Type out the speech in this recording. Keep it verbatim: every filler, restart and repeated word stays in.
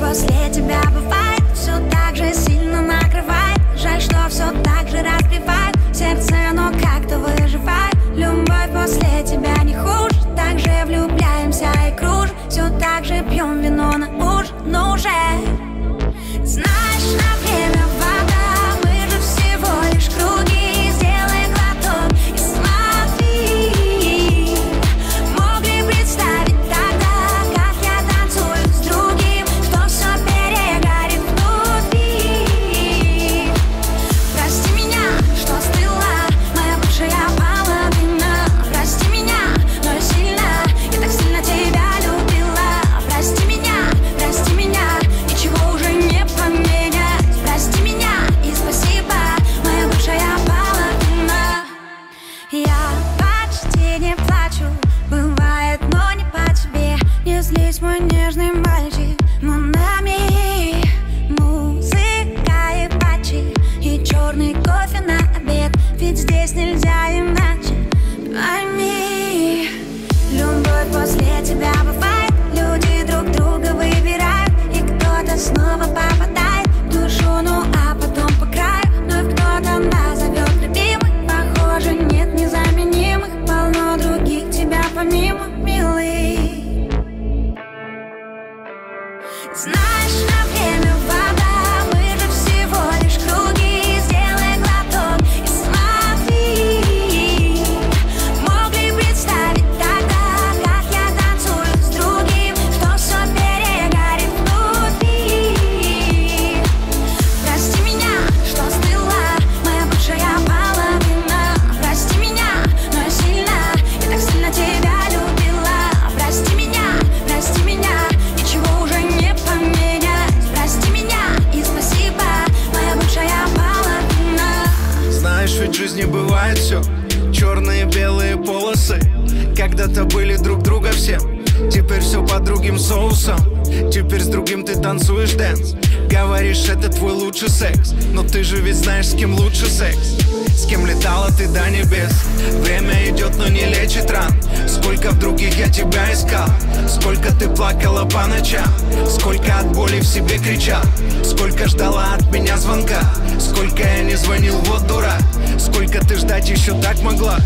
После тебя бывает, все так же сильно накрывает. Жаль, что все так же разбивает сердце, но как-то выживает. Любовь после тебя не хуже, так же влюбляемся и кружим, все так же пьем вино на ужин, но уже знаешь, на время вода, мы же всего лишь круги. Когда-то были друг друга все, теперь все под другим соусом. Теперь с другим ты танцуешь дэнс, говоришь, это твой лучший секс. Но ты же ведь знаешь, с кем лучше секс. С кем летала ты до небес. Время идет, но не лечит ран. Сколько в других я тебя искал, сколько ты плакала по ночам, сколько от боли в себе кричал, сколько ждала от меня звонка, сколько я не звонил, вот дура, сколько ты ждать еще так могла.